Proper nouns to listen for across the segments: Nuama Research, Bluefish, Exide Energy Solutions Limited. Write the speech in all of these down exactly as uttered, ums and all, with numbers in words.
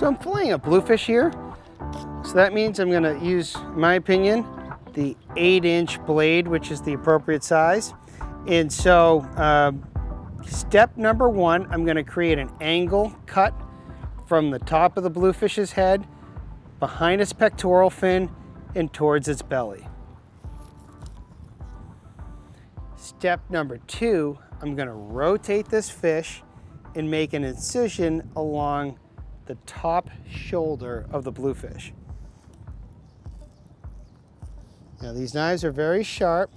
So I'm filleting a bluefish here. So that means I'm gonna use, in my opinion, the eight inch blade, which is the appropriate size. And so uh, step number one, I'm gonna create an angle cut from the top of the bluefish's head, behind its pectoral fin, and towards its belly. Step number two, I'm gonna rotate this fish and make an incision along the top shoulder of the bluefish. Now these knives are very sharp,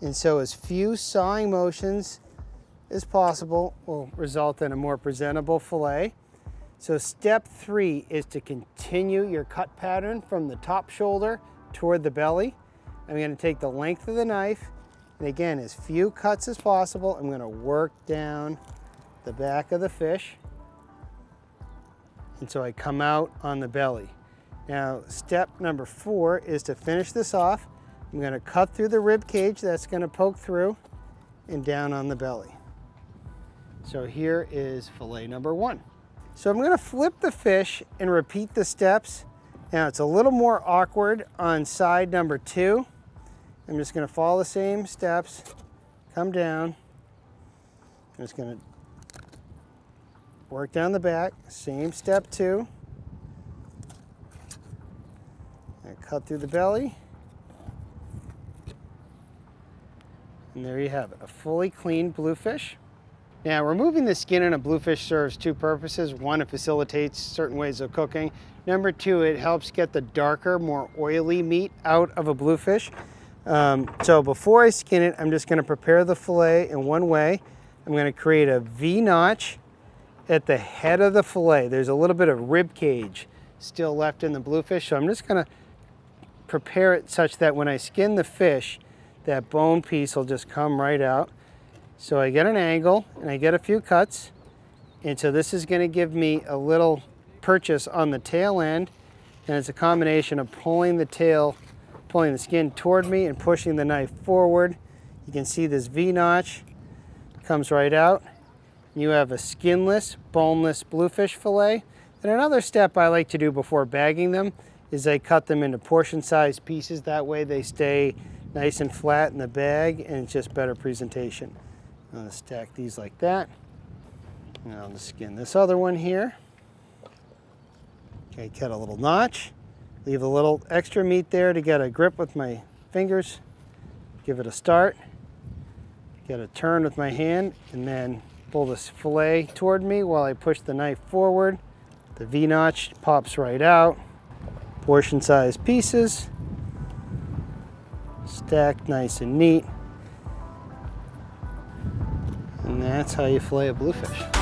and so as few sawing motions as possible will result in a more presentable fillet. So step three is to continue your cut pattern from the top shoulder toward the belly. I'm gonna take the length of the knife, and again, as few cuts as possible, I'm gonna work down the back of the fish. And so I come out on the belly. Now, step number four is to finish this off. I'm gonna cut through the rib cage that's gonna poke through and down on the belly. So here is fillet number one. So I'm gonna flip the fish and repeat the steps. Now, it's a little more awkward on side number two. I'm just gonna follow the same steps, come down. I'm just gonna work down the back, same step two. I cut through the belly. And there you have it, a fully cleaned bluefish. Now, removing the skin in a bluefish serves two purposes. One, it facilitates certain ways of cooking. Number two, it helps get the darker, more oily meat out of a bluefish. Um, so before I skin it, I'm just gonna prepare the fillet in one way. I'm gonna create a V-notch at the head of the fillet. There's a little bit of rib cage still left in the bluefish, so I'm just gonna prepare it such that when I skin the fish, that bone piece will just come right out. So I get an angle and I get a few cuts. And so this is gonna give me a little purchase on the tail end. And it's a combination of pulling the tail, pulling the skin toward me and pushing the knife forward. You can see this V-notch comes right out. You have a skinless, boneless bluefish fillet. And another step I like to do before bagging them is I cut them into portion-sized pieces. That way they stay nice and flat in the bag, and it's just better presentation. I'm gonna stack these like that. And I'll just skin this other one here. Okay, cut a little notch. Leave a little extra meat there to get a grip with my fingers. Give it a start. Get a turn with my hand, and then pull this fillet toward me while I push the knife forward. The V-notch pops right out. Portion-sized pieces. Stacked nice and neat. And that's how you fillet a bluefish.